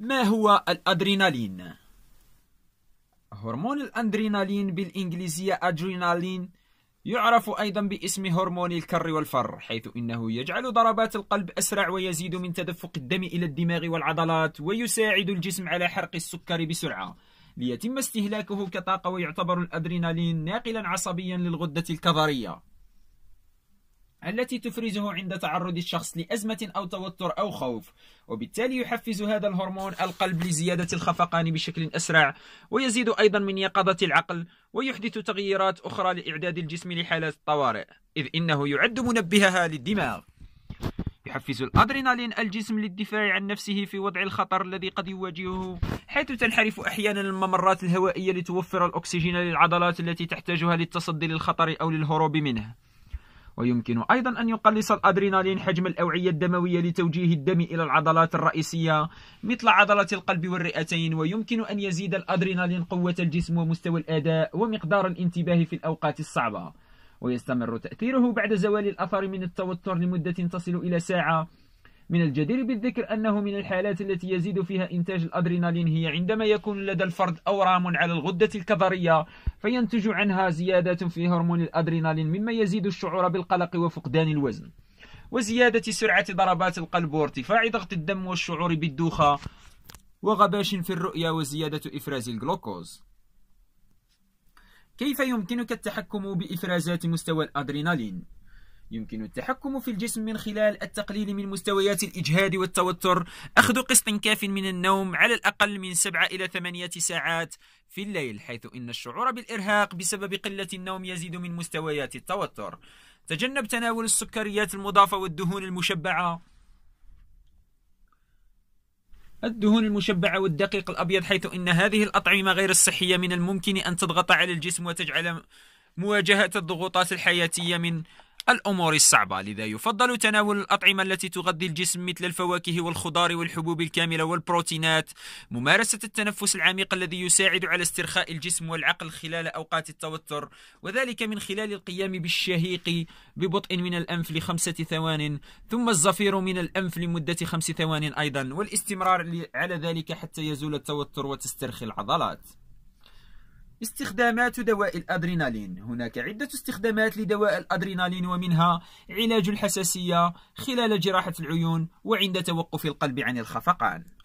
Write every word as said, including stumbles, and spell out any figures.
ما هو الأدرينالين؟ هرمون الأدرينالين بالإنجليزية أدرينالين يعرف أيضا باسم هرمون الكر والفر، حيث إنه يجعل ضربات القلب أسرع ويزيد من تدفق الدم إلى الدماغ والعضلات، ويساعد الجسم على حرق السكر بسرعة ليتم استهلاكه كطاقة. ويعتبر الأدرينالين ناقلا عصبيا للغدة الكظرية التي تفرزه عند تعرض الشخص لأزمة أو توتر أو خوف، وبالتالي يحفز هذا الهرمون القلب لزيادة الخفقان بشكل أسرع، ويزيد أيضا من يقظة العقل، ويحدث تغييرات أخرى لإعداد الجسم لحالات الطوارئ، إذ إنه يعد منبهها للدماغ. يحفز الأدرينالين الجسم للدفاع عن نفسه في وضع الخطر الذي قد يواجهه، حيث تنحرف أحيانا الممرات الهوائية لتوفر الأكسجين للعضلات التي تحتاجها للتصدي للخطر أو للهروب منه. ويمكن أيضا أن يقلص الأدرينالين حجم الأوعية الدموية لتوجيه الدم إلى العضلات الرئيسية مثل عضلة القلب والرئتين. ويمكن أن يزيد الأدرينالين قوة الجسم ومستوى الأداء ومقدار الانتباه في الأوقات الصعبة، ويستمر تأثيره بعد زوال الأثر من التوتر لمدة تصل إلى ساعة. من الجدير بالذكر أنه من الحالات التي يزيد فيها إنتاج الأدرينالين هي عندما يكون لدى الفرد أورام على الغدة الكظرية، فينتج عنها زيادة في هرمون الأدرينالين، مما يزيد الشعور بالقلق وفقدان الوزن وزيادة سرعة ضربات القلب وارتفاع ضغط الدم والشعور بالدوخة وغباش في الرؤية وزيادة إفراز الجلوكوز. كيف يمكنك التحكم بإفرازات مستوى الأدرينالين؟ يمكن التحكم في الجسم من خلال التقليل من مستويات الإجهاد والتوتر، أخذ قسط كاف من النوم على الأقل من سبعة إلى ثمانية ساعات في الليل، حيث إن الشعور بالإرهاق بسبب قلة النوم يزيد من مستويات التوتر. تجنب تناول السكريات المضافة والدهون المشبعة الدهون المشبعة والدقيق الأبيض، حيث إن هذه الأطعمة غير الصحية من الممكن أن تضغط على الجسم وتجعل مواجهة الضغوطات الحياتية من الأمور الصعبة. لذا يفضل تناول الأطعمة التي تغذي الجسم مثل الفواكه والخضار والحبوب الكاملة والبروتينات، ممارسة التنفس العميق الذي يساعد على استرخاء الجسم والعقل خلال أوقات التوتر، وذلك من خلال القيام بالشهيق ببطء من الأنف لخمسة ثوان، ثم الزفير من الأنف لمدة خمس ثوان أيضا، والاستمرار على ذلك حتى يزول التوتر وتسترخي العضلات. استخدامات دواء الأدرينالين. هناك عدة استخدامات لدواء الأدرينالين، ومنها علاج الحساسية خلال جراحة العيون وعند توقف القلب عن الخفقان.